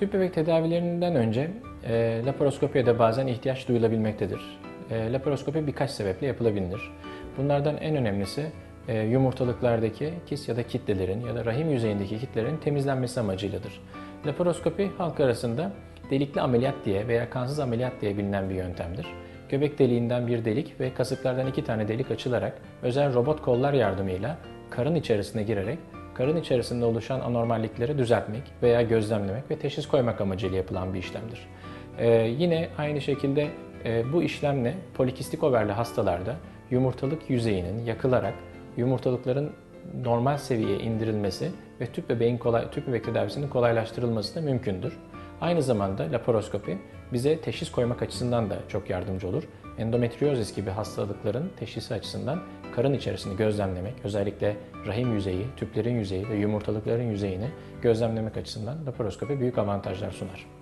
Tüp bebek tedavilerinden önce laparoskopiye de bazen ihtiyaç duyulabilmektedir. Laparoskopi birkaç sebeple yapılabilir. Bunlardan en önemlisi yumurtalıklardaki kist ya da kitlelerin ya da rahim yüzeyindeki kitlelerin temizlenmesi amacıyladır. Laparoskopi halk arasında delikli ameliyat diye veya kansız ameliyat diye bilinen bir yöntemdir. Göbek deliğinden bir delik ve kasıklardan 2 tane delik açılarak özel robot kollar yardımıyla karın içerisine girerek karın içerisinde oluşan anormallikleri düzeltmek veya gözlemlemek ve teşhis koymak amacıyla yapılan bir işlemdir. Yine aynı şekilde bu işlemle polikistik overli hastalarda yumurtalık yüzeyinin yakılarak yumurtalıkların normal seviyeye indirilmesi ve tüp bebek tedavisinin kolaylaştırılması da mümkündür. Aynı zamanda laparoskopi bize teşhis koymak açısından da çok yardımcı olur. Endometriozis gibi hastalıkların teşhisi açısından karın içerisini gözlemlemek, özellikle rahim yüzeyi, tüplerin yüzeyi ve yumurtalıkların yüzeyini gözlemlemek açısından laparoskopi büyük avantajlar sunar.